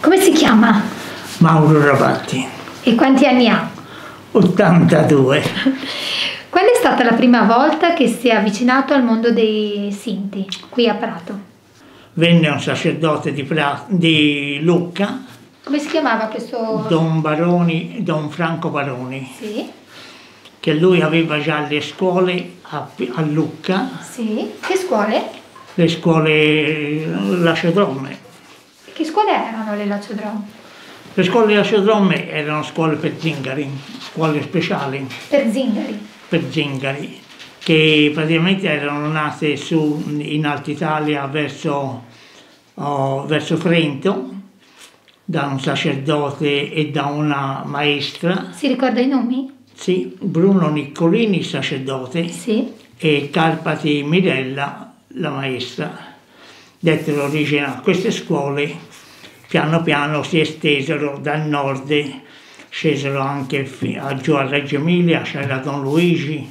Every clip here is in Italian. Come si chiama? Mauro Rabatti. E quanti anni ha? 82. Quando è stata la prima volta che si è avvicinato al mondo dei sinti, qui a Prato? Venne un sacerdote di Lucca. Come si chiamava questo? Don Franco Baroni. Sì. Che lui aveva già le scuole a Lucca. Sì. Che scuole? Le scuole Lacio Drom. Che scuole erano le Lacio Drom? Le scuole Lacio Drom erano scuole per zingari, scuole speciali. Per zingari? Per zingari, che praticamente erano nate in Alta Italia verso Trento, da un sacerdote e da una maestra. Si ricorda i nomi? Sì, Bruno Niccolini, sacerdote, sì, e Carpati Mirella, la maestra, dettero origine a queste scuole. Piano piano si estesero dal nord, scesero anche giù a Reggio Emilia, c'era Don Luigi,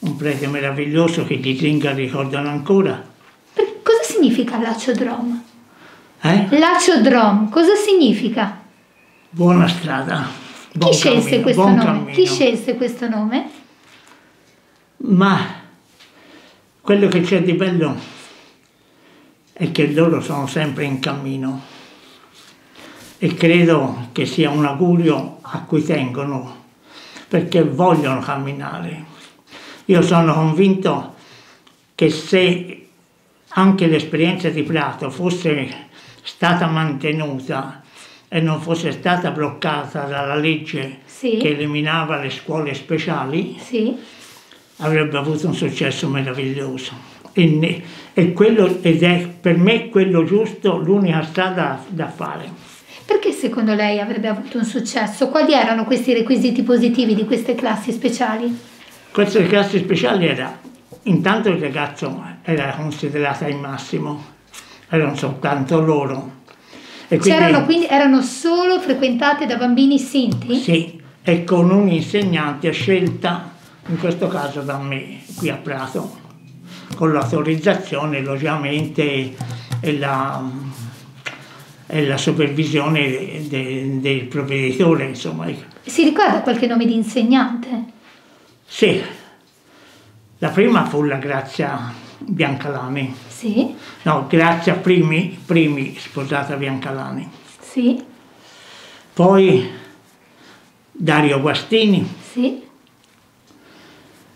un prete meraviglioso che di zingari ricordano ancora. Cosa significa Lacio Drom? Lacio Drom, cosa significa? Buona strada. Chi scelse questo nome? Chi scelse questo nome? Ma quello che c'è di bello è che loro sono sempre in cammino e credo che sia un augurio a cui tengono perché vogliono camminare. Io sono convinto che se anche l'esperienza di Prato fosse stata mantenuta e non fosse stata bloccata dalla legge, sì, che eliminava le scuole speciali, sì, avrebbe avuto un successo meraviglioso. Ed è per me quello giusto, l'unica strada da fare. Perché secondo lei avrebbe avuto un successo? Quali erano questi requisiti positivi di queste classi speciali? Queste classi speciali era, intanto il ragazzo era considerato al massimo, erano soltanto loro. Quindi erano solo frequentate da bambini sinti? Sì, e con un insegnante scelta, in questo caso da me, qui a Prato, con l'autorizzazione, logicamente, e la supervisione del provveditore, insomma. Si ricorda qualche nome di insegnante? Sì, la prima fu la Grazia Biancalani. Sì. No, Grazia Primi, sposata Biancalani. Sì. Poi Dario Guastini. Sì.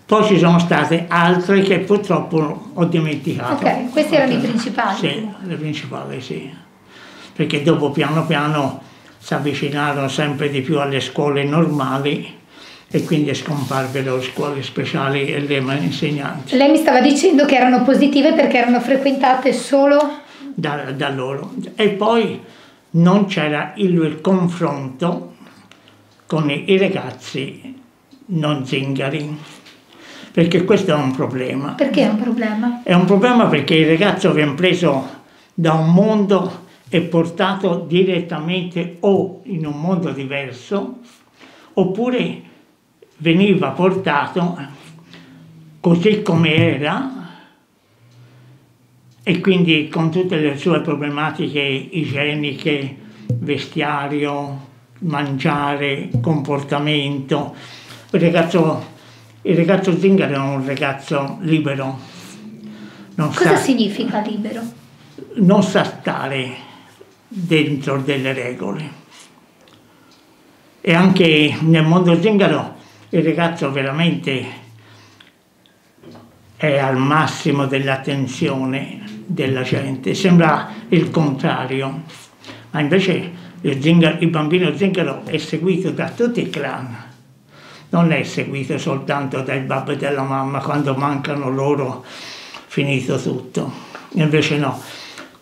Poi ci sono state altre che purtroppo ho dimenticato. Ok, questi erano i principali. Sì, le principali, sì. Perché dopo piano piano si avvicinarono sempre di più alle scuole normali e quindi scomparvero le scuole speciali e le insegnanti. Lei mi stava dicendo che erano positive perché erano frequentate solo da loro. E poi non c'era il confronto con i ragazzi non zingari, perché questo è un problema. Perché è un problema? È un problema perché il ragazzo viene preso da un mondo e portato direttamente o in un mondo diverso, oppure veniva portato così come era e quindi con tutte le sue problematiche igieniche, vestiario, mangiare, comportamento. Il ragazzo zingaro è un ragazzo libero. Cosa significa libero? Non sa stare dentro delle regole. E anche nel mondo zingaro il ragazzo veramente è al massimo dell'attenzione della gente, sembra il contrario, ma invece il bambino zingaro è seguito da tutti i clan, non è seguito soltanto dal babbo e dalla mamma, quando mancano loro finito tutto, invece no,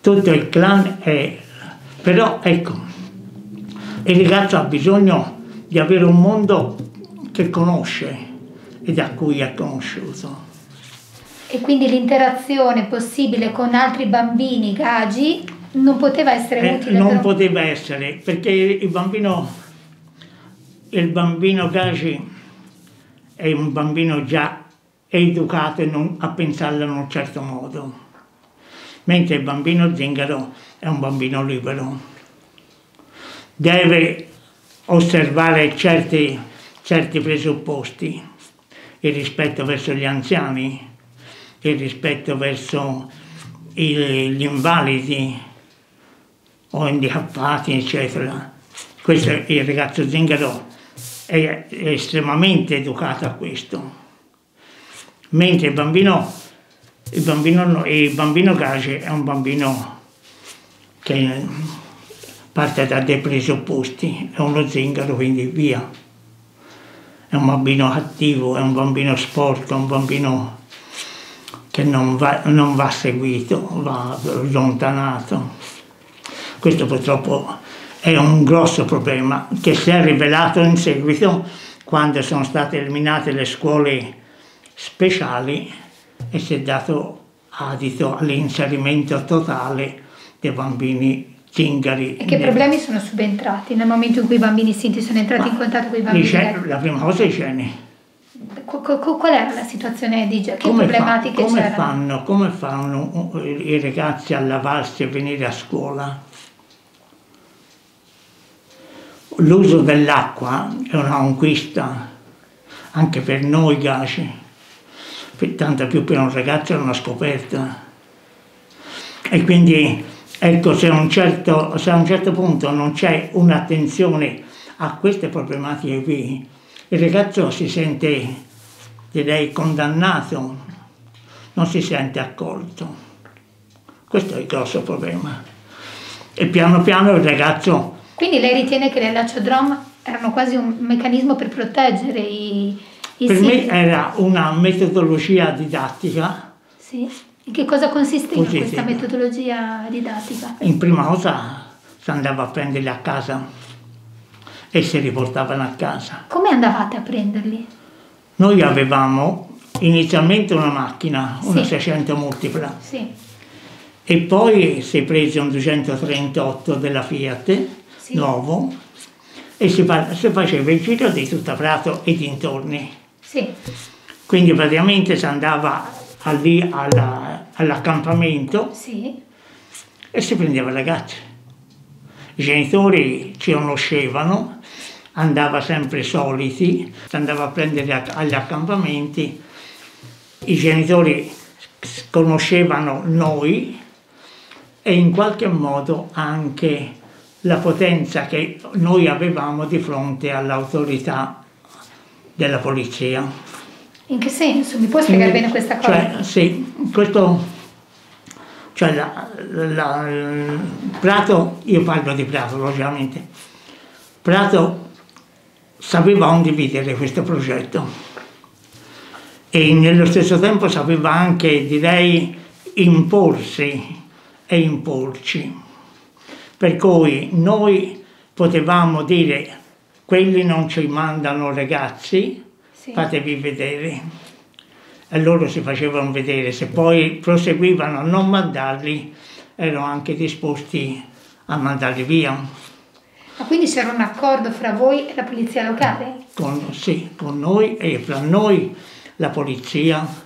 tutto il clan è... Però ecco, il ragazzo ha bisogno di avere un mondo che conosce e da cui è conosciuto. E quindi l'interazione possibile con altri bambini gagi non poteva essere utile? Non poteva essere, perché il bambino gagi è un bambino già educato a pensarlo in un certo modo, mentre il bambino zingaro è un bambino libero. deve osservare certi presupposti, il rispetto verso gli anziani, il rispetto verso gli invalidi o handicappati, eccetera. Questo è il ragazzo zingaro, è estremamente educato a questo, mentre il bambino gage è un bambino che parte da dei presupposti, è uno zingaro, quindi via, è un bambino cattivo, è un bambino sporco, è un bambino che non va seguito, va allontanato. Questo purtroppo è un grosso problema che si è rivelato in seguito quando sono state eliminate le scuole speciali e si è dato adito all'inserimento totale dei bambini zingari. E che problemi sono subentrati nel momento in cui i bambini sinti sono entrati in contatto con i bambini? La prima cosa è i ceni. Qual era la situazione di Giacomo? Che problematiche c'erano? Come fanno i ragazzi a lavarsi e venire a scuola? L'uso dell'acqua è una conquista anche per noi gaci, tanto più per un ragazzo è una scoperta. E quindi ecco, se a un certo punto non c'è un'attenzione a queste problematiche qui, il ragazzo si sente, direi, condannato, non si sente accolto. Questo è il grosso problema. E piano piano il ragazzo... Quindi lei ritiene che le Lacio Drom erano quasi un meccanismo per proteggere i per simili? Me era una metodologia didattica. Sì. In che cosa consisteva questa metodologia didattica? In prima cosa si andava a prenderli a casa e si riportavano a casa. Come andavate a prenderli? Noi avevamo inizialmente una macchina, una 600 multipla, e poi si è preso un 238 della Fiat, nuovo, e si faceva il giro di tutta Prato e dintorni. Quindi praticamente si andava lì all'accampamento e si prendeva i ragazzi. I genitori ci conoscevano, andava sempre soliti, andava a prendere agli accampamenti, i genitori conoscevano noi e in qualche modo anche la potenza che noi avevamo di fronte all'autorità della polizia. In che senso? Mi puoi spiegare bene questa cosa? Cioè, Prato, io parlo di Prato logicamente, Prato sapeva condividere questo progetto e nello stesso tempo sapeva anche, direi, imporsi e imporci, per cui noi potevamo dire quelli non ci mandano ragazzi, fatevi vedere. E loro si facevano vedere, se poi proseguivano a non mandarli, erano anche disposti a mandarli via. Ma quindi c'era un accordo fra voi e la polizia locale? Con noi e fra noi la polizia.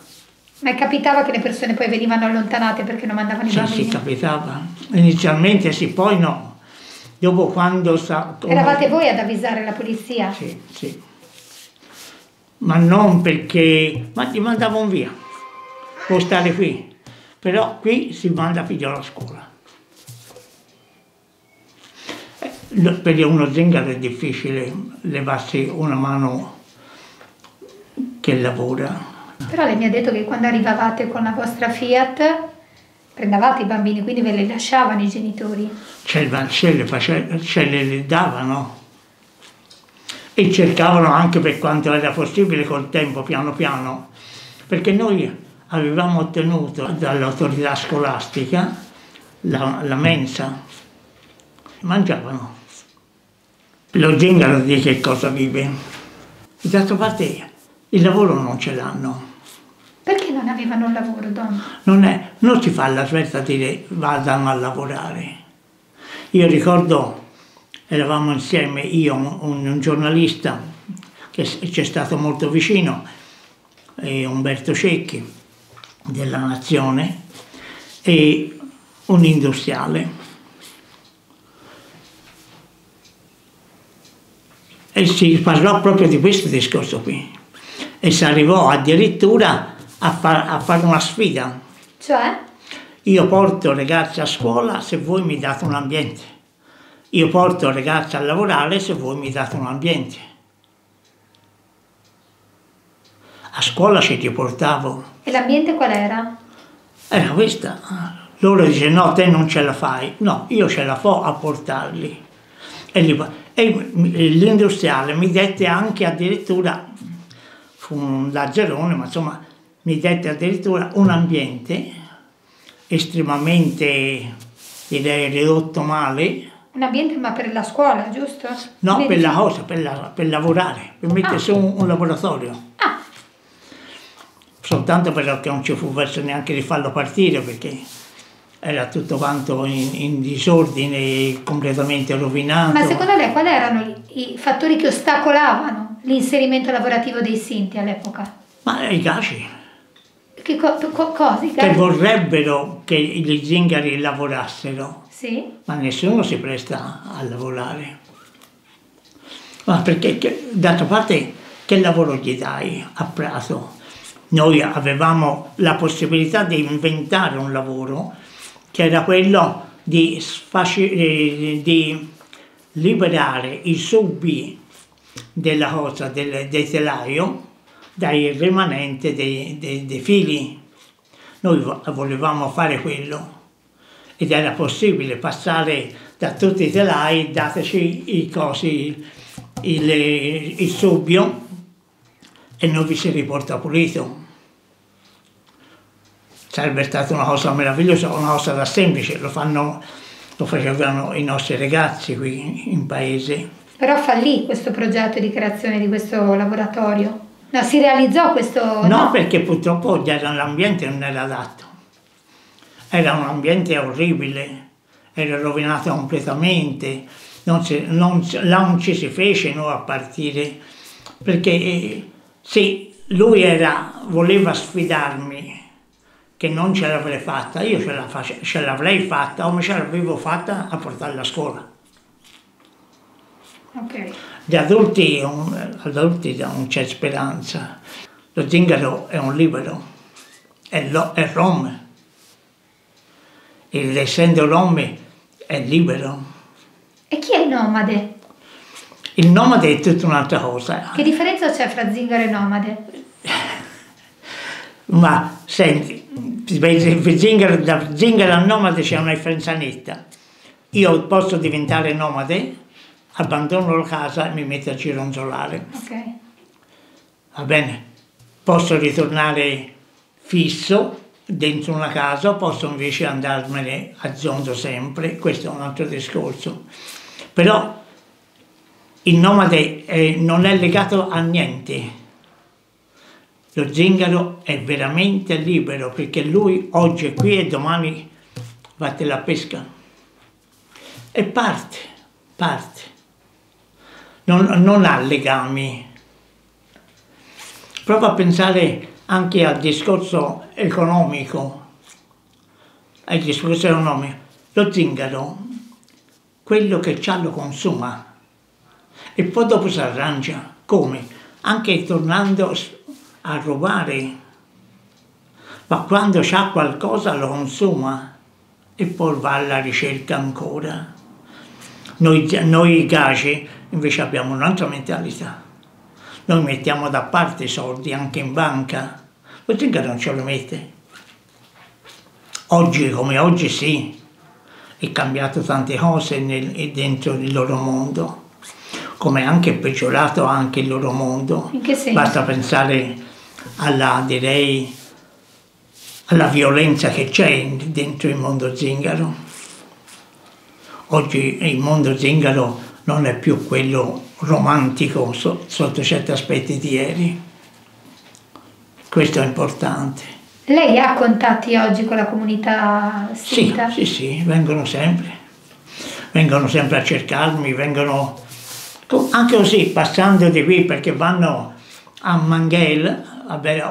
Ma capitava che le persone poi venivano allontanate perché non mandavano i bambini? Sì, capitava. Inizialmente sì, poi no. Dopo quando... Eravate voi ad avvisare la polizia? Sì. Ma non perché, ma ti mandavano via, può stare qui, però qui si manda figliolo a scuola. Per uno zingaro è difficile levarsi una mano che lavora. Però lei mi ha detto che quando arrivavate con la vostra Fiat prendevate i bambini, quindi ve li lasciavano i genitori? Ce le davano. E cercavano anche per quanto era possibile col tempo, piano piano, perché noi avevamo ottenuto dall'autorità scolastica la mensa, mangiavano. Lo zingaro di che cosa vive? D'altra parte il lavoro non ce l'hanno. Perché non avevano un lavoro, Don? Non si fa la scelta di dire vadano a lavorare. Io ricordo... Eravamo insieme, io, un giornalista che ci è stato molto vicino, Umberto Cecchi, della Nazione, e un industriale. e si parlò proprio di questo discorso qui e si arrivò addirittura a fare una sfida. Cioè? Io porto ragazzi a scuola se voi mi date un ambiente, io porto ragazzi a lavorare se voi mi date un ambiente. A scuola ci riportavo. E l'ambiente qual era? Era questa. Loro dicevano no, te non ce la fai. No, io ce la fo a portarli. E l'industriale mi dette anche addirittura, fu un lagerone, ma insomma, mi dette addirittura un ambiente estremamente, direi, ridotto male. Un ambiente ma per la scuola, giusto? No, per la cosa, per lavorare, per mettere su un laboratorio. Ah. Soltanto però che non ci fu verso neanche di farlo partire, perché era tutto quanto in disordine, completamente rovinato. Ma secondo lei quali erano i fattori che ostacolavano l'inserimento lavorativo dei sinti all'epoca? Ma i caci. Che cosa? I caci? Che vorrebbero che gli zingari lavorassero, sì, ma nessuno si presta a lavorare. Ma perché, d'altra parte, che lavoro gli dai a Prato? Noi avevamo la possibilità di inventare un lavoro che era quello di liberare i subbi della cosa, del telaio, dai rimanenti dei fili. Noi volevamo fare quello ed era possibile passare da tutti i telai, dateci i cosi, il subbio, e non vi si riporta pulito. Sarebbe stata una cosa meravigliosa, una cosa da semplice, lo facevano i nostri ragazzi qui in paese. Però fallì questo progetto di creazione di questo laboratorio? No, si realizzò questo... No, perché purtroppo l'ambiente non era adatto. Era un ambiente orribile, era rovinato completamente, non ci si fece noi a partire, perché... Sì, lui voleva sfidarmi, che non ce l'avrei fatta, io ce l'avrei fatta, o me ce l'avevo fatta a portarla a scuola. Okay. Gli adulti non c'è speranza. Lo zingaro è un libero, è rom. Essendo rom è libero. E chi è il nomade? Il nomade è tutta un'altra cosa. Che differenza c'è fra zingaro e nomade? Ma senti, da zingaro a nomade c'è una differenza netta. Io posso diventare nomade, abbandono la casa e mi metto a gironzolare. Ok. Va bene. Posso ritornare fisso dentro una casa, posso invece andarmene a zonzo sempre, questo è un altro discorso. Però... Il nomade non è legato a niente. Lo zingaro è veramente libero, perché lui oggi è qui e domani va alla pesca. E parte. Non ha legami. Prova a pensare anche al discorso economico. Lo zingaro, quello che c'ha lo consuma. E poi dopo si arrangia, come? Anche tornando a rubare, ma quando c'ha qualcosa lo consuma e poi va alla ricerca ancora. Noi gaci invece abbiamo un'altra mentalità, noi mettiamo da parte i soldi anche in banca, lo zingaro non ce lo mette. Oggi come oggi sì, è cambiato tante cose dentro il loro mondo, come anche peggiorato anche il loro mondo. In che senso? Basta pensare alla violenza che c'è dentro il mondo zingaro. Oggi il mondo zingaro non è più quello romantico sotto certi aspetti di ieri. Questo è importante. Lei ha contatti oggi con la comunità sinta? Sì, vengono sempre. Vengono sempre a cercarmi, vengono... Anche così, passando di qui, perché vanno a Manghel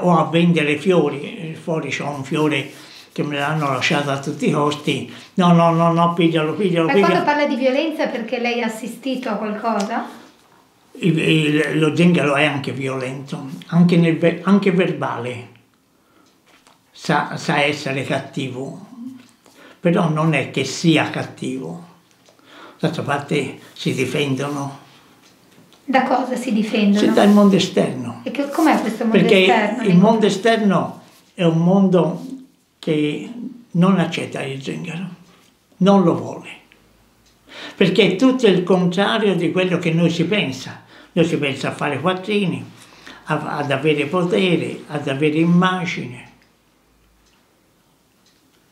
o a vendere fiori, fuori c'è un fiore che me l'hanno lasciato a tutti i costi, no, piglialo. Ma quando parla di violenza, perché lei ha assistito a qualcosa? lo zingaro è anche violento, anche, anche verbale, sa essere cattivo, però non è che sia cattivo. D'altra parte si difendono. Da cosa si difendono? Dal mondo esterno. E com'è questo mondo esterno? Perché il mondo esterno è un mondo che non accetta il zingaro, non lo vuole. Perché è tutto il contrario di quello che noi si pensa. Noi si pensa a fare quattrini, ad avere potere, ad avere immagine.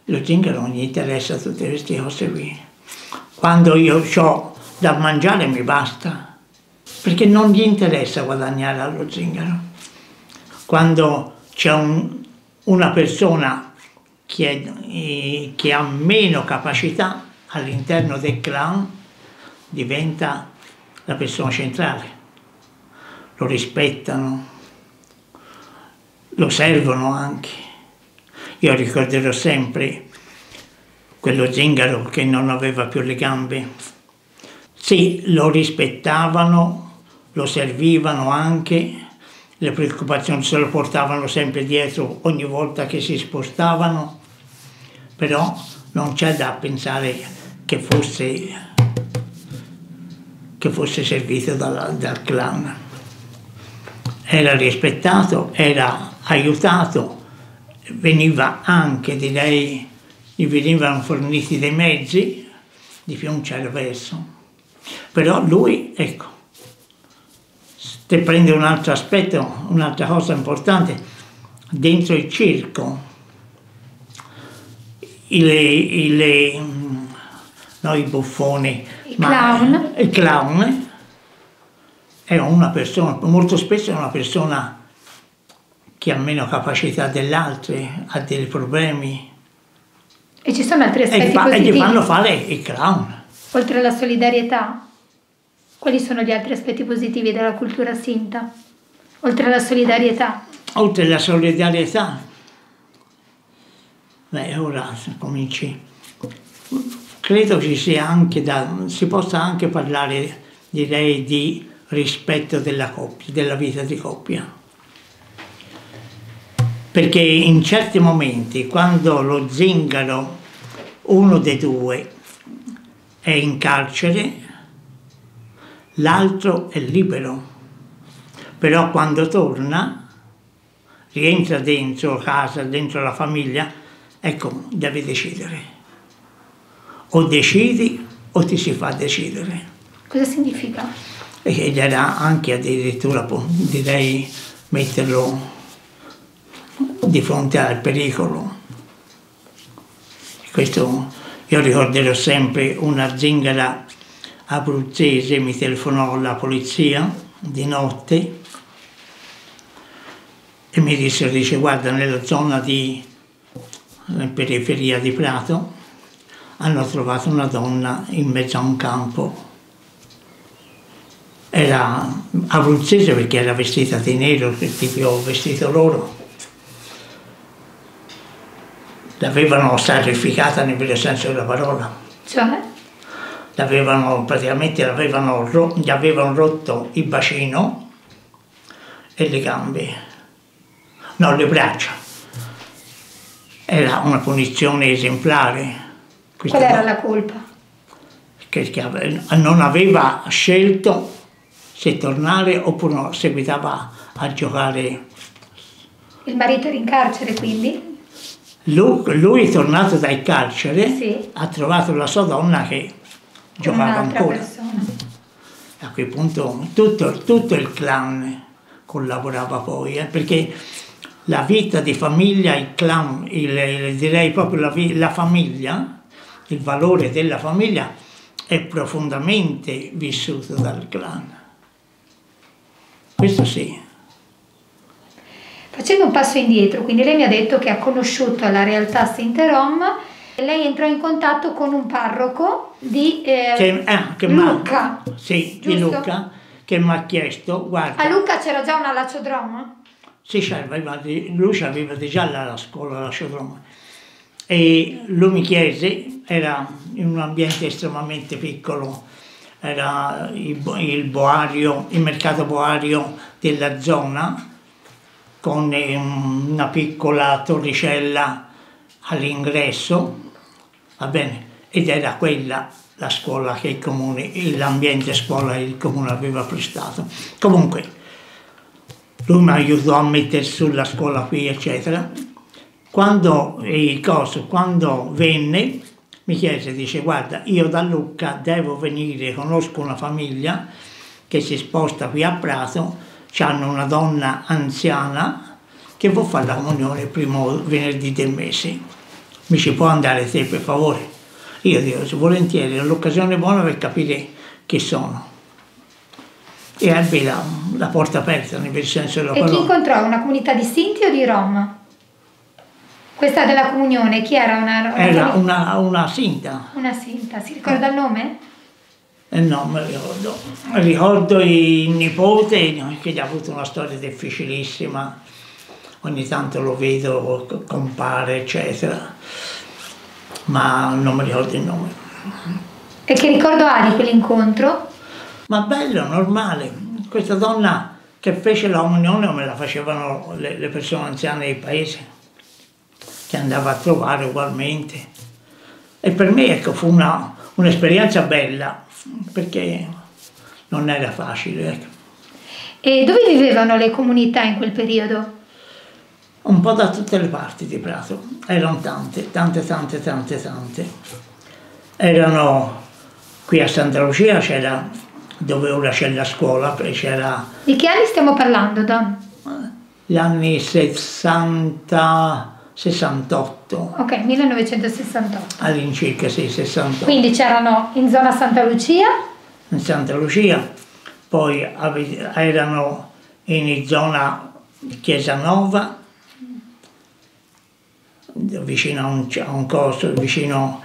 Lo zingaro non gli interessa tutte queste cose qui. Quando io ho da mangiare mi basta, perché non gli interessa guadagnare allo zingaro. Quando c'è una persona che ha meno capacità all'interno del clan, diventa la persona centrale. Lo rispettano, lo servono anche. Io ricorderò sempre quello zingaro che non aveva più le gambe. Sì, lo rispettavano, lo servivano anche, le preoccupazioni se lo portavano sempre dietro ogni volta che si spostavano, però non c'è da pensare che fosse servito dal clan. Era rispettato, era aiutato, veniva anche, direi, gli venivano forniti dei mezzi, di più non c'era verso. Però lui, ecco, se prende un altro aspetto, un'altra cosa importante, dentro il circo, i buffoni, il clown è una persona, molto spesso è una persona che ha meno capacità dell'altro, ha dei problemi. E ci sono altri aspetti positivi? E gli fanno fare il clown. Oltre alla solidarietà, quali sono gli altri aspetti positivi della cultura sinta? Oltre alla solidarietà? Oltre alla solidarietà? Beh, ora cominci. Credo ci sia anche si possa anche parlare, direi, di rispetto della coppia, della vita di coppia. Perché in certi momenti, quando lo zingaro, uno dei due, è in carcere, l'altro è libero. Però quando torna, rientra dentro casa, dentro la famiglia, ecco, deve decidere. O decidi o ti si fa decidere. Cosa significa? Ed era anche addirittura, direi, metterlo di fronte al pericolo. Questo io ricorderò sempre. Una zingara abruzzese mi telefonò la polizia di notte e mi disse, guarda, nella zona nella periferia di Prato hanno trovato una donna in mezzo a un campo. Era abruzzese perché era vestita di nero, il tipico vestito loro. L'avevano sacrificata nel vero senso della parola. Cioè? Gli avevano rotto il bacino e le gambe, no, le braccia. Era una punizione esemplare. Questa Qual era la colpa? Che non aveva scelto se tornare oppure no, seguitava a giocare. Il marito era in carcere, quindi? Lui, tornato dal carcere, sì, ha trovato la sua donna che giocava ancora. Persona. A quel punto tutto il clan collaborava poi, perché la vita di famiglia, il clan, direi proprio la famiglia, il valore della famiglia è profondamente vissuto dal clan. Questo sì. Facendo un passo indietro, quindi lei mi ha detto che ha conosciuto la realtà Sinterom, lei entrò in contatto con un parroco di Lucca. Sì, giusto? Di Lucca, che mi ha chiesto, guarda... A Lucca c'era già una Lacio Drom? Sì, lui aveva già la scuola Lacio Drom. E lui mi chiese, era in un ambiente estremamente piccolo, era il boario, il mercato boario della zona, con una piccola torricella all'ingresso, va bene, ed era quella la scuola che il comune, l'ambiente scuola che il comune aveva prestato. Comunque lui mi aiutò a mettere sulla scuola qui, eccetera. Quando venne, mi chiese, dice, guarda, io da Lucca devo venire, conosco una famiglia che si sposta qui a Prato, c'hanno una donna anziana che vuol fare la comunione il primo venerdì del mese. Mi ci può andare te, per favore? Io dico, volentieri, è un'occasione buona per capire chi sono. E ebbe la porta aperta, nel senso della parola. E chi incontrò? Una comunità di Sinti o di Rom? Questa della comunione, chi era? Era una Sinta. Una Sinta, si ricorda il nome? No, me lo ricordo. Ricordo il nipote, che ha avuto una storia difficilissima, ogni tanto lo vedo, compare, eccetera, ma non mi ricordo il nome. E che ricordo ha di quell'incontro? Ma bello, normale. Questa donna che fece la comunione me la facevano le persone anziane del paese, che andava a trovare ugualmente. E per me, ecco, fu un'esperienza bella, perché non era facile, ecco. E dove vivevano le comunità in quel periodo? Un po' da tutte le parti di Prato. Erano tante, tante, tante, tante, tante. Erano qui a Santa Lucia, c'era, dove ora c'è la scuola, c'era... Di che anni stiamo parlando, Don? Gli anni 60... 68. Ok, 1968. All'incirca, sì, 68. Quindi c'erano in zona Santa Lucia? In Santa Lucia, poi erano in zona Chiesa Nova, vicino a un coso, vicino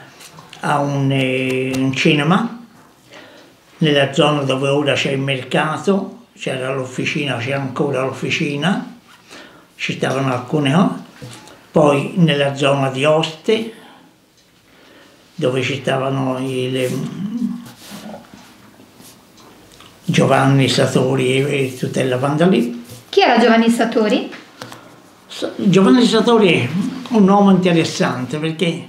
a un cinema, nella zona dove ora c'è il mercato, c'era l'officina, c'è ancora l'officina, ci stavano alcune cose, poi nella zona di Oste, dove ci stavano Giovanni Sartori e Tutella Vandali. Chi era Giovanni Sartori? Giovanni Sartori è un uomo interessante perché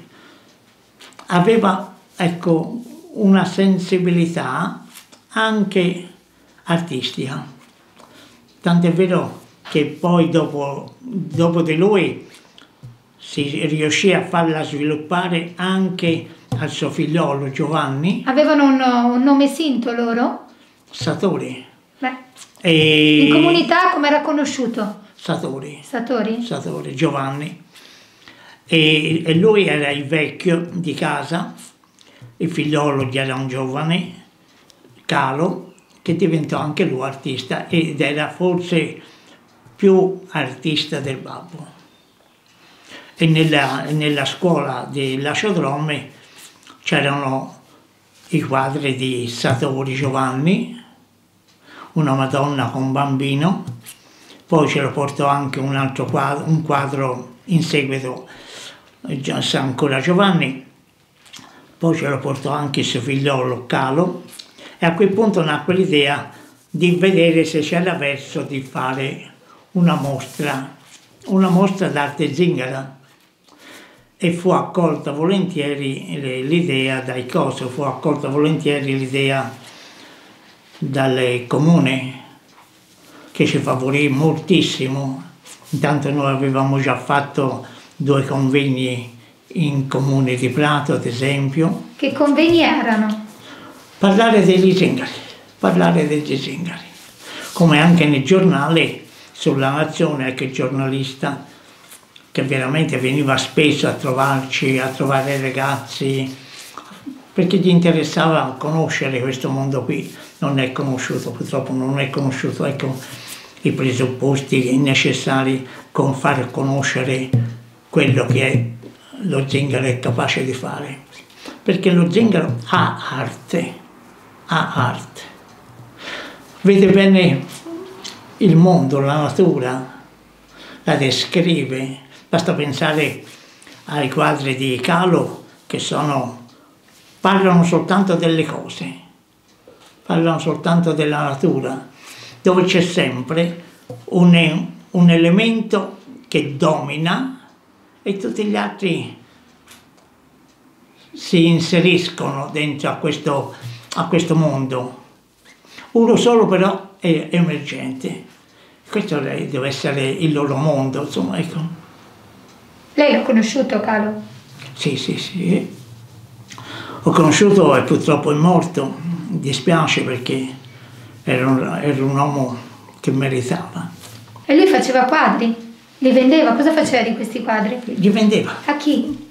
aveva, ecco, una sensibilità anche artistica, tant'è vero che poi dopo di lui si riuscì a farla sviluppare anche al suo figliolo Giovanni. Avevano un nome sinto loro? Sartori. E... in comunità come era conosciuto? Sartori. Sartori? Sartori, Giovanni. E lui era il vecchio di casa. Il figliolo gli era un giovane, Calo, che diventò anche lui artista ed era forse più artista del babbo. E nella scuola di Lacio Drom c'erano i quadri di Sartori Giovanni, una Madonna con un bambino, poi ce lo portò anche un altro quadro, un quadro in seguito, ancora Giovanni. Poi ce lo portò anche il suo figliolo Calo e a quel punto nacque l'idea di vedere se c'era verso di fare una mostra d'arte zingara, e fu accolta volentieri l'idea dai cosi, fu accolta volentieri l'idea dal comune che ci favorì moltissimo. Intanto noi avevamo già fatto due convegni in comune di Prato, ad esempio. Che convegni erano? Parlare degli zingari, come anche nel giornale sulla Nazione, anche il giornalista che veramente veniva spesso a trovarci, a trovare i ragazzi, perché gli interessava conoscere questo mondo qui. Non è conosciuto, purtroppo non è conosciuto, ecco, i presupposti necessari con far conoscere quello che è lo zingaro è capace di fare, perché lo zingaro ha arte, vede bene il mondo, la natura, la descrive. Basta pensare ai quadri di Calo, che parlano soltanto delle cose, parlano soltanto della natura, dove c'è sempre un elemento che domina e tutti gli altri si inseriscono dentro a questo mondo. Uno solo però è emergente, questo deve essere il loro mondo, insomma, ecco. Lei l'ha conosciuto, Carlo? Sì, sì, sì. Ho conosciuto e purtroppo è morto, mi dispiace perché era un uomo che meritava. E lui faceva quadri? Li vendeva? Cosa faceva di questi quadri? Li vendeva. A chi?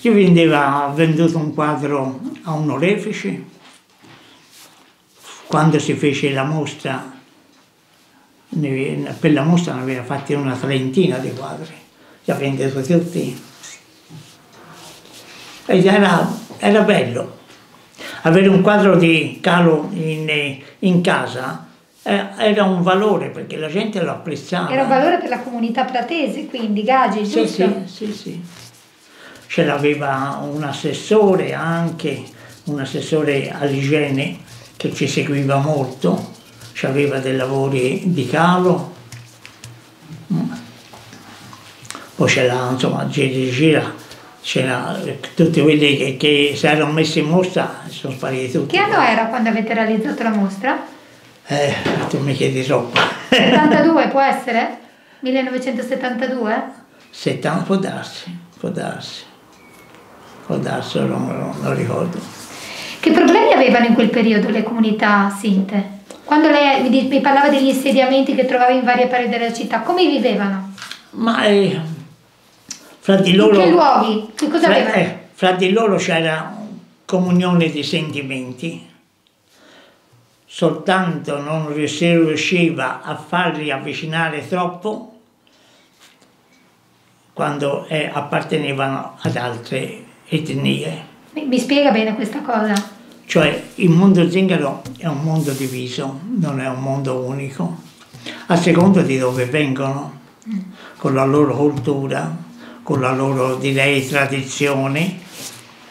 Gli vendeva, ha venduto un quadro a un orefice. Quando si fece la mostra, per la mostra ne aveva fatti una trentina di quadri. Li ha venduti tutti. Ed era bello. Avere un quadro di Carlo in casa era un valore, perché la gente lo apprezzava. Era un valore per la comunità pratese, quindi, Gagi, giusto? Sì, sì, sì. Ce l'aveva un assessore all'igiene che ci seguiva molto, ci aveva dei lavori di Carlo. Poi c'era, insomma, gira, tutti quelli che si erano messi in mostra sono spariti tutti. Che anno era quando avete realizzato la mostra? Tu mi chiedi troppo. 72 può essere? 1972? 70 può darsi, può darsi. Può darsi, non ricordo. Che problemi avevano in quel periodo le comunità sinte? Quando lei mi parlava degli insediamenti che trovava in varie parti della città, come vivevano? Ma... fra di loro, in che luoghi? Che cosa avevano? Fra di loro c'era comunione di sentimenti, soltanto non si riusciva a farli avvicinare troppo quando appartenevano ad altre etnie. Mi spiega bene questa cosa? Cioè il mondo zingaro è un mondo diviso, non è un mondo unico, a seconda di dove vengono, con la loro cultura, con la loro, direi, tradizione,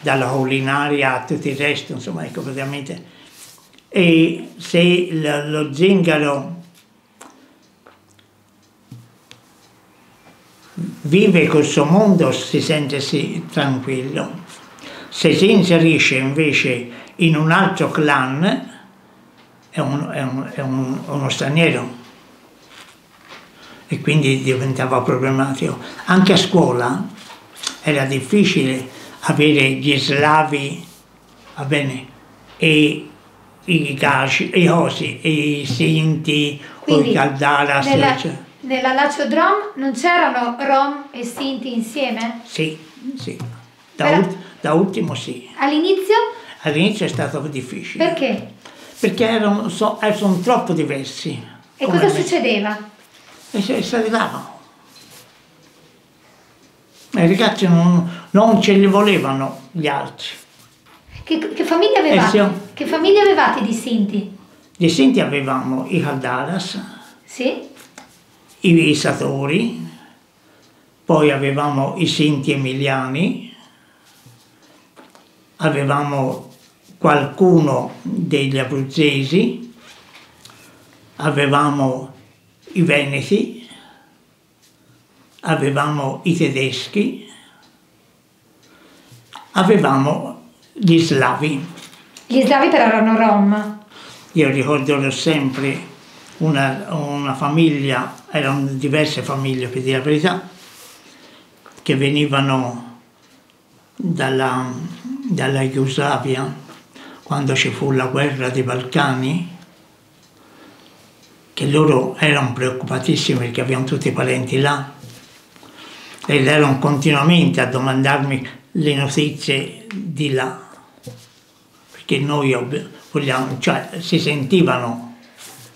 dalla culinaria a tutto il resto, insomma, ecco, praticamente. E se lo zingaro vive questo mondo si sente tranquillo, se si inserisce invece in un altro clan è uno straniero. E quindi diventava problematico. Anche a scuola era difficile avere gli slavi, va bene, e i Gaci, e i Osi, e i Sinti, quindi, o i Caldaras. Nella Lacio Drom non c'erano Rom e Sinti insieme? Sì, sì. Da ultimo sì. All'inizio? All'inizio è stato difficile. Perché? Perché sono troppo diversi. E cosa succedeva? E si arrivavano. I ragazzi non ce li volevano gli altri. Che famiglia avevate? Che famiglia avevate di Sinti? Di Sinti avevamo i Caldaras, sì? I Sartori, poi avevamo i Sinti Emiliani, avevamo qualcuno degli Abruzzesi, avevamo i Veneti, avevamo i Tedeschi, avevamo gli Slavi. Gli Slavi però erano Rom. Io ricordo sempre una famiglia, erano diverse famiglie per dire la verità, che venivano dalla Jugoslavia, quando ci fu la guerra dei Balcani, che loro erano preoccupatissimi perché avevano tutti i parenti là ed erano continuamente a domandarmi le notizie di là, perché noi vogliamo, cioè si sentivano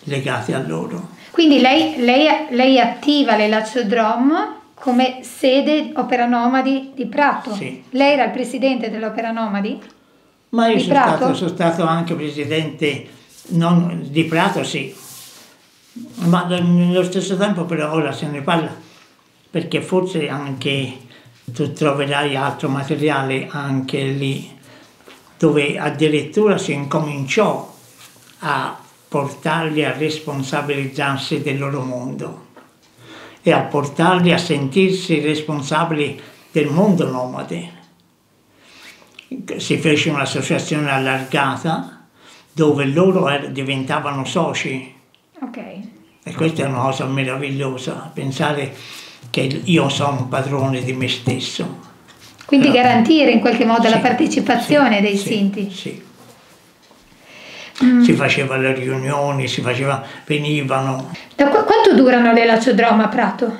legati a loro. Quindi lei attiva le Lacio Drom come sede Opera Nomadi di Prato? Sì. Lei era il presidente dell'Opera Nomadi? Ma io sono stato anche presidente di Prato, sì. Ma nello stesso tempo però ora se ne parla, perché forse anche tu troverai altro materiale anche lì, dove addirittura si incominciò a portarli a responsabilizzarsi del loro mondo e a portarli a sentirsi responsabili del mondo nomade. Si fece un'associazione allargata dove loro diventavano soci. Okay. E questa è una cosa meravigliosa, pensare che io sono padrone di me stesso. Quindi però, garantire in qualche modo, sì, la partecipazione, sì, dei, sì, sinti. Sì. Mm. Si facevano le riunioni, si faceva, venivano. Da quanto durano le Lacio Drom a Prato?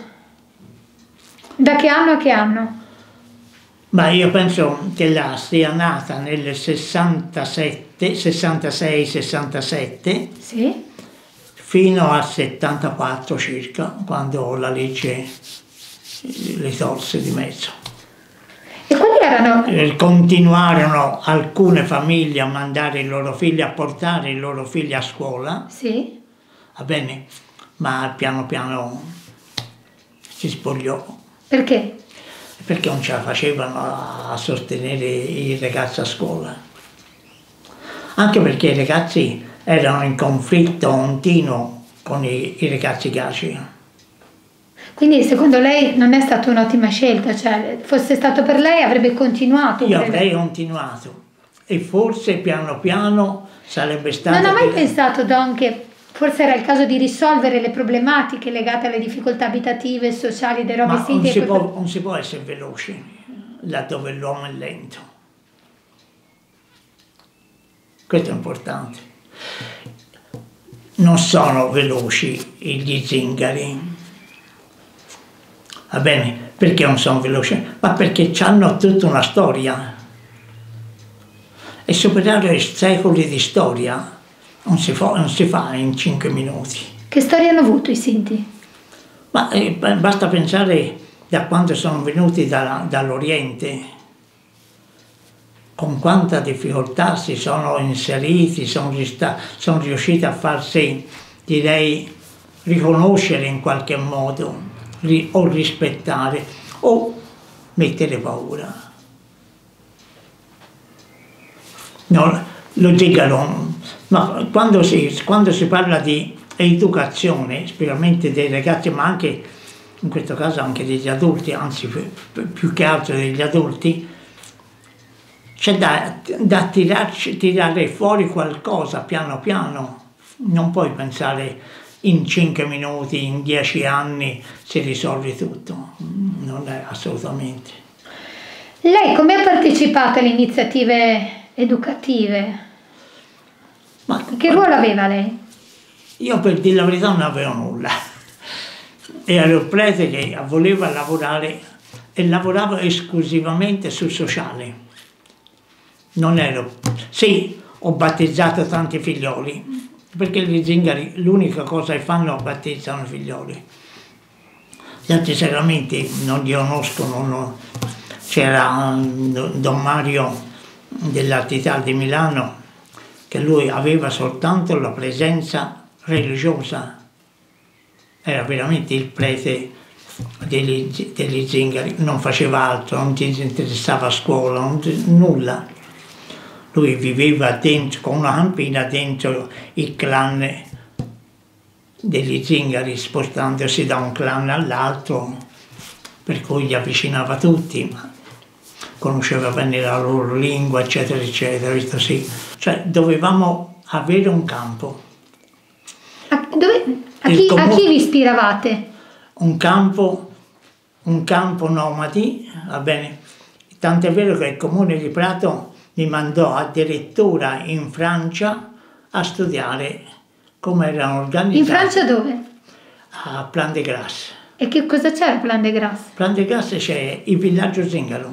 Da che anno a che anno? Ma io penso che la sia nata nel 66-67, sì, fino a 74 circa, quando la legge le tolse di mezzo. E quali erano? Continuarono alcune famiglie a mandare i loro figli, a portare i loro figli a scuola, sì, va bene, ma piano piano si spogliò. Perché? Perché non ce la facevano a sostenere i ragazzi a scuola. Anche perché i ragazzi erano in conflitto continuo con i ragazzi caci. Quindi secondo lei non è stata un'ottima scelta? Cioè, fosse stato per lei avrebbe continuato? Io avrei continuato e forse piano piano sarebbe stato... Non ho mai pensato, Don, che forse era il caso di risolvere le problematiche legate alle difficoltà abitative e sociali dei Rom e Sinti? Non si può essere veloci laddove l'uomo è lento. Questo è importante. Non sono veloci gli zingari. Va bene, perché non sono veloci? Ma perché hanno tutta una storia. E superare i secoli di storia non si fa in 5 minuti. Che storia hanno avuto i Sinti? Ma basta pensare da quando sono venuti dall'Oriente, con quanta difficoltà si sono inseriti, sono riusciti a farsi, direi, riconoscere in qualche modo, o rispettare, o mettere paura. No, lo zingaro. Ma quando si parla di educazione, specialmente dei ragazzi, ma anche in questo caso anche degli adulti, anzi più che altro degli adulti, c'è da tirare fuori qualcosa piano piano. Non puoi pensare in 5 minuti, in 10 anni si risolve tutto, non è assolutamente. Lei come ha partecipato alle iniziative educative? Ma che ruolo aveva lei? Io, per dire la verità, non avevo nulla. Ero il prete che voleva lavorare e lavoravo esclusivamente sul sociale. Non ero... Sì, ho battezzato tanti figlioli, perché gli zingari l'unica cosa che fanno è battezzano i figlioli. Gli altri sacramenti non li conoscono. Non... C'era Don Mario dell'Artigianato di Milano, che lui aveva soltanto la presenza religiosa, era veramente il prete degli zingari, non faceva altro, non si interessava a scuola, nulla. Lui viveva dentro, con una campina dentro il clan degli zingari, spostandosi da un clan all'altro, per cui li avvicinava tutti, ma conosceva bene la loro lingua, eccetera, eccetera, visto, sì. Cioè, dovevamo avere un campo. A chi vi ispiravate? Un campo nomadi, va bene. Tant'è vero che il comune di Prato mi mandò addirittura in Francia a studiare come erano organizzati. In Francia dove? A Plan de Grasse. E che cosa c'è a Plan de Grasse? Plan de Grasse c'è il villaggio zingaro,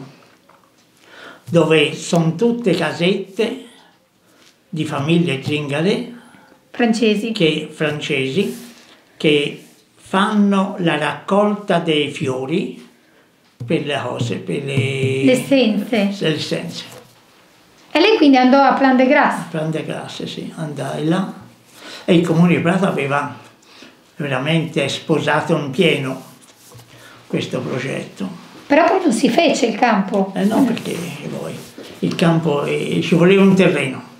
dove sono tutte casette di famiglie zingare francesi che fanno la raccolta dei fiori per le cose, per le essenze. E lei quindi andò a Plan de Grasse? A Plan de Grasse, sì, andai là. E il comune di Prato aveva veramente sposato in pieno questo progetto. Però poi non si fece il campo. No, perché il campo ci voleva un terreno.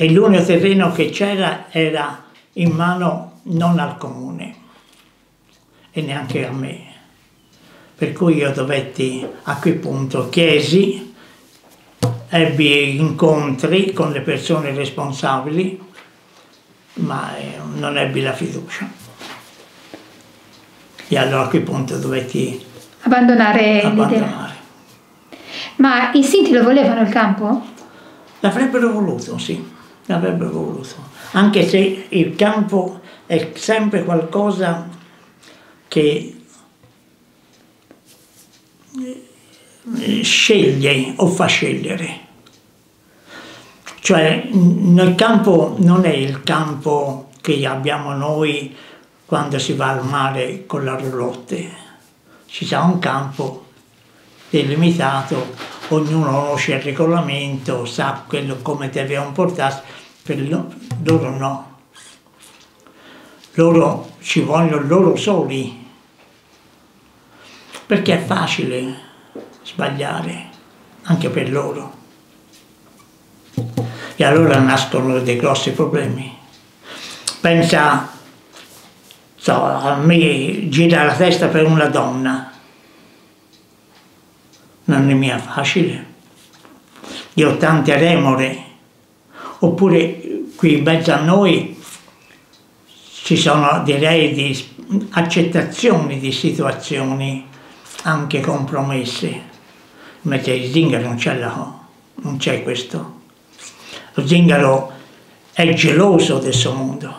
e l'unico terreno che c'era era in mano non al comune e neanche a me, per cui io dovetti, a quel punto chiesi, ebbi incontri con le persone responsabili, ma non ebbi la fiducia e allora a quel punto dovetti abbandonare. Ma i Sinti lo volevano il campo? L'avrebbero voluto, sì, l'avrebbero voluto, anche se il campo è sempre qualcosa che sceglie o fa scegliere, cioè nel campo non è il campo che abbiamo noi quando si va al mare con la roulotte, ci sarà un campo delimitato, ognuno conosce il regolamento, sa quello come deve comportarsi, per loro no, loro ci vogliono loro soli, perché è facile sbagliare, anche per loro. E allora nascono dei grossi problemi. Pensa, so, a me gira la testa per una donna, non è mia facile, io ho tante remore, oppure qui in mezzo a noi ci sono, direi, di accettazioni di situazioni anche compromesse. Mentre il zingaro non c'è questo. Lo zingaro è geloso del suo mondo,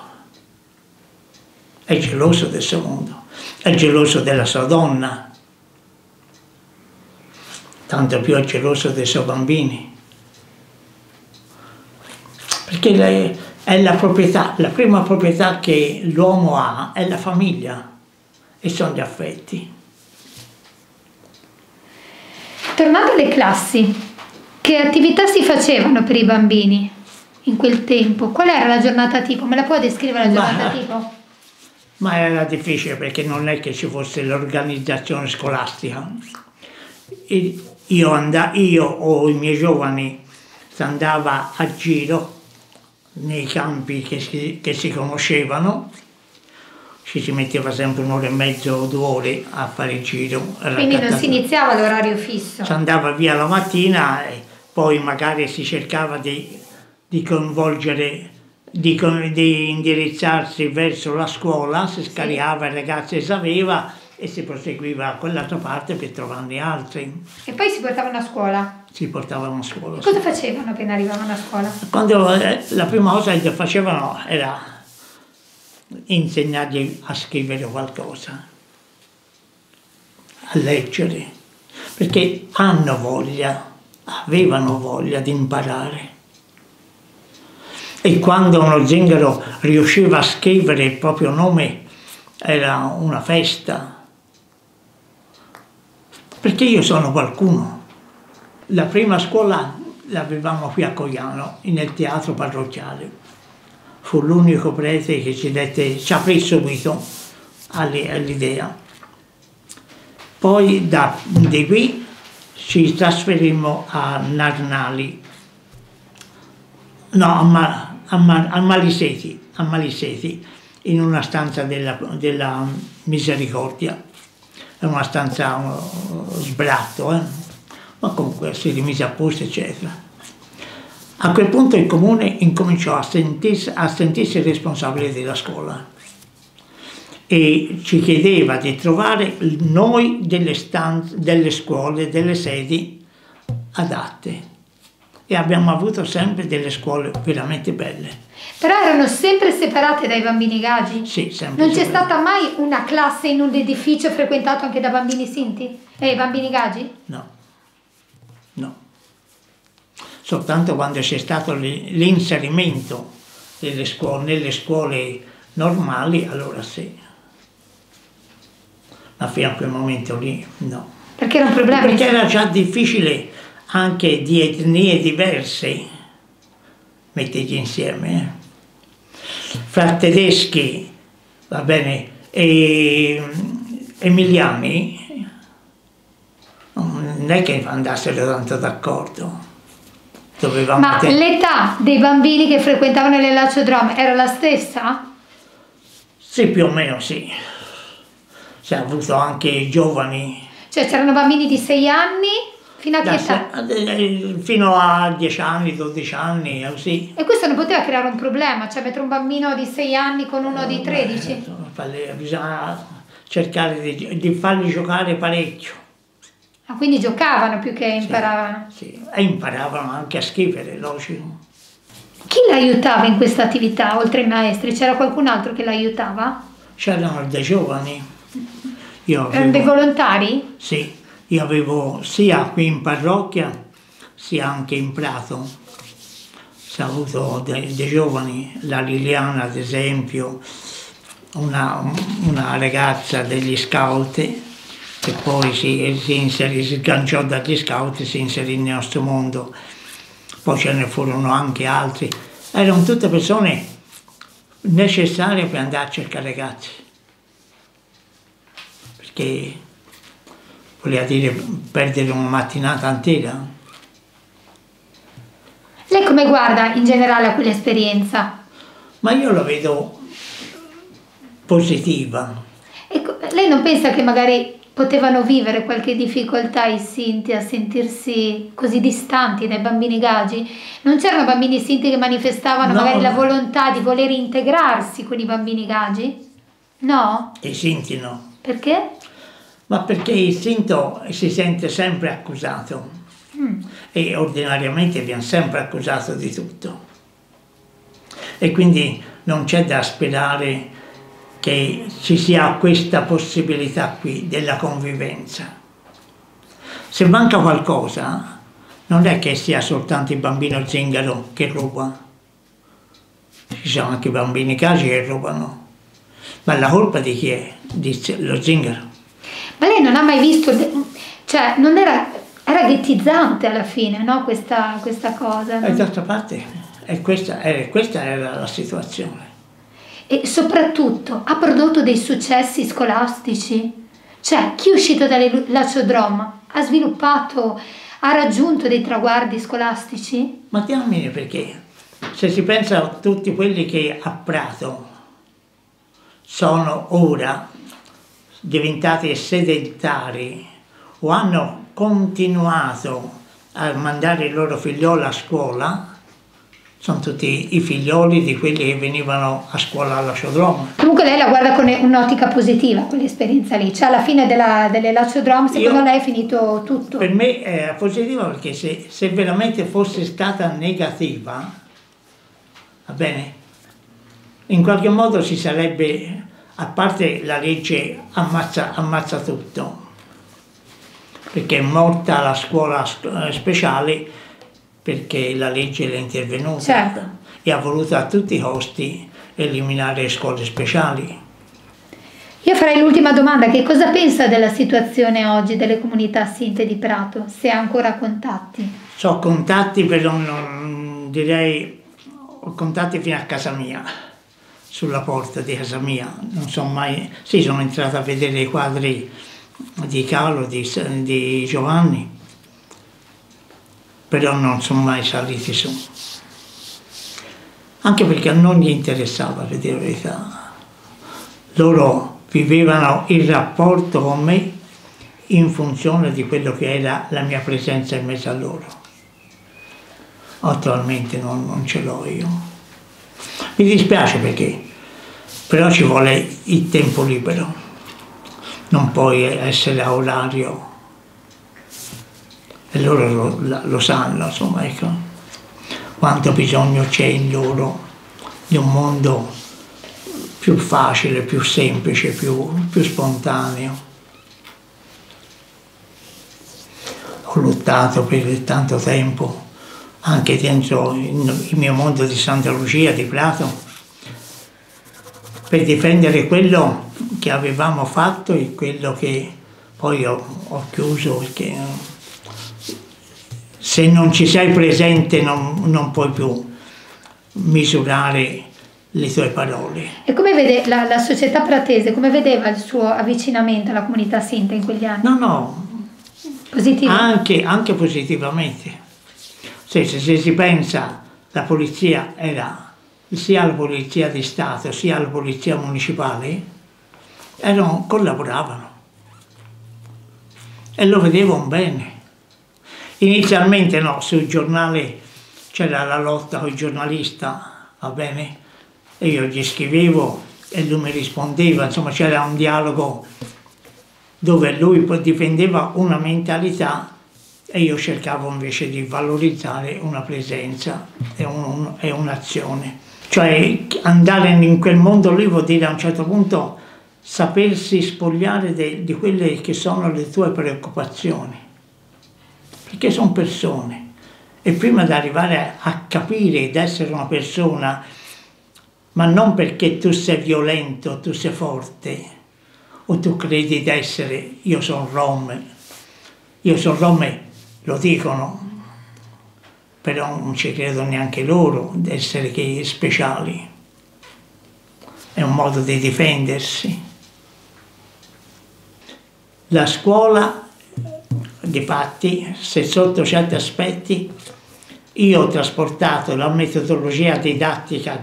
è geloso del suo mondo, è geloso della sua donna, tanto più è geloso dei suoi bambini, perché è la proprietà, la prima proprietà che l'uomo ha è la famiglia e sono gli affetti. Tornando alle classi, che attività si facevano per i bambini in quel tempo? Qual era la giornata tipo? Me la può descrivere la giornata tipo? Ma era difficile perché non è che ci fosse l'organizzazione scolastica. Io o i miei giovani si andava a giro nei campi che si conoscevano, ci si metteva sempre un'ora e mezzo o 2 ore a fare il giro. Quindi non si iniziava l'orario fisso? Si andava via la mattina e poi magari si cercava di coinvolgere, di indirizzarsi verso la scuola, si scaricava il ragazzo e sapeva e si proseguiva a quell'altra parte per trovarne altri. E poi si portavano a scuola? Si portavano a scuola. E cosa facevano appena arrivavano a scuola? Quando, la prima cosa che facevano era insegnargli a scrivere qualcosa, a leggere, perché hanno voglia, avevano voglia di imparare. E quando uno zingaro riusciva a scrivere il proprio nome era una festa, perché io sono qualcuno. La prima scuola l'avevamo qui a Coiano, nel teatro parrocchiale. Fu l'unico prete che ci aprì subito all'idea. Poi da qui ci trasferimmo a Narnali, no, a Maliseti, in una stanza della Misericordia, è una stanza sbratto, ma comunque si rimise a posto, eccetera. A quel punto il comune incominciò a sentirsi responsabile della scuola e ci chiedeva di trovare noi delle stanze, delle scuole, delle sedi adatte, e abbiamo avuto sempre delle scuole veramente belle. Però erano sempre separate dai bambini gagi? Sì, sempre. Non c'è stata mai una classe in un edificio frequentato anche da bambini sinti e bambini gagi? No. Soltanto quando c'è stato l'inserimento nelle scuole normali, allora sì. Ma fino a quel momento lì no. Perché era un problema? Perché era già difficile anche di etnie diverse metterli insieme. Fra tedeschi, va bene, e emiliani, non è che andassero tanto d'accordo. dovevamo... Ma l'età dei bambini che frequentavano le Lacio Drom era la stessa? Sì, più o meno sì. Si è avuto anche i giovani. Cioè c'erano bambini di 6 anni? Fino a che età? Fino a 10 anni, 12 anni, sì. E questo non poteva creare un problema? Cioè mettere un bambino di 6 anni con uno di 13? Bisogna cercare di farli giocare parecchio. Ah, quindi giocavano più che imparavano? Sì, e imparavano anche a scrivere, logico. Chi l'aiutava in questa attività, oltre ai maestri? C'era qualcun altro che l'aiutava? C'erano dei giovani. Erano dei volontari? Sì. Io avevo sia qui in parrocchia, sia anche in Prato, ho avuto dei giovani, la Liliana ad esempio, una ragazza degli scout che poi si sganciò dagli scout e si inserì nel nostro mondo, poi ce ne furono anche altri, erano tutte persone necessarie per andare a cercare ragazzi, perché... voleva dire perdere una mattinata intera. Lei come guarda in generale a quell'esperienza? Ma io la vedo positiva. Ecco, lei non pensa che magari potevano vivere qualche difficoltà i sinti a sentirsi così distanti dai bambini gagi? Non c'erano bambini sinti che manifestavano magari la volontà di voler integrarsi con i bambini gagi? No? I sinti no. Perché? Ma perché il sinto si sente sempre accusato e ordinariamente viene sempre accusato di tutto e quindi non c'è da sperare che ci sia questa possibilità qui della convivenza. Se manca qualcosa non è che sia soltanto il bambino zingaro che ruba, ci sono anche i bambini casi che rubano, ma la colpa di chi è? Lo zingaro. Ma lei non ha mai visto, cioè non era ghettizzante alla fine, no? Questa cosa. E d'altra parte, questa era la situazione. E soprattutto ha prodotto dei successi scolastici, cioè chi è uscito dalle Lacio Drom ha sviluppato, ha raggiunto dei traguardi scolastici? Ma diamine, perché se si pensa a tutti quelli che a Prato sono ora diventati sedentari o hanno continuato a mandare i loro figlioli a scuola, sono tutti i figlioli di quelli che venivano a scuola alla Lacio Drom. Comunque lei la guarda con un'ottica positiva quell'esperienza lì, cioè alla fine delle Lacio Drom secondo lei è finito tutto? Per me è positiva, perché se veramente fosse stata negativa, va bene, in qualche modo si sarebbe... A parte la legge ammazza tutto, perché è morta la scuola speciale perché la legge era intervenuta, certo, e ha voluto a tutti i costi eliminare le scuole speciali. Io farei l'ultima domanda: che cosa pensa della situazione oggi delle comunità sinte di Prato, se ha ancora contatti? So contatti, però non direi, ho contatti fino a casa mia. Sulla porta di casa mia, non sono mai... Sì, sono entrata a vedere i quadri di Carlo, di Giovanni, però non sono mai saliti su. Anche perché non gli interessava, per dire la verità. Loro vivevano il rapporto con me in funzione di quello che era la mia presenza in mezzo a loro. Attualmente non ce l'ho io. Mi dispiace, perché però ci vuole il tempo libero, non puoi essere a orario e loro lo sanno, insomma, ecco, quanto bisogno c'è in loro di un mondo più facile, più semplice, più spontaneo. Ho lottato per tanto tempo anche dentro il mio mondo di Santa Lucia, di Prato, per difendere quello che avevamo fatto e quello che poi ho chiuso, perché se non ci sei presente non puoi più misurare le tue parole. E come vede la società pratese, come vedeva il suo avvicinamento alla comunità sinta in quegli anni? No, no, anche positivamente. Se si pensa la polizia era sia la polizia di Stato sia la polizia municipale, collaboravano e lo vedevano bene. Inizialmente no, sul giornale c'era la lotta col giornalista, va bene? E io gli scrivevo e lui mi rispondeva, insomma c'era un dialogo dove lui poi difendeva una mentalità e io cercavo invece di valorizzare una presenza e un'azione. Cioè andare in quel mondo lì vuol dire a un certo punto sapersi spogliare di quelle che sono le tue preoccupazioni, perché sono persone e prima di arrivare a capire ed essere una persona, ma non perché tu sei violento, tu sei forte o tu credi di essere, io sono rom, lo dicono, però non ci credono neanche loro di essere che speciali. È un modo di difendersi. La scuola, difatti, se sotto certi aspetti, io ho trasportato la metodologia didattica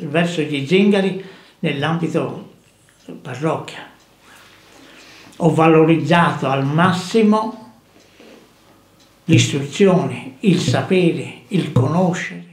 verso gli zingari nell'ambito parrocchia. Ho valorizzato al massimo l'istruzione, il sapere, il conoscere.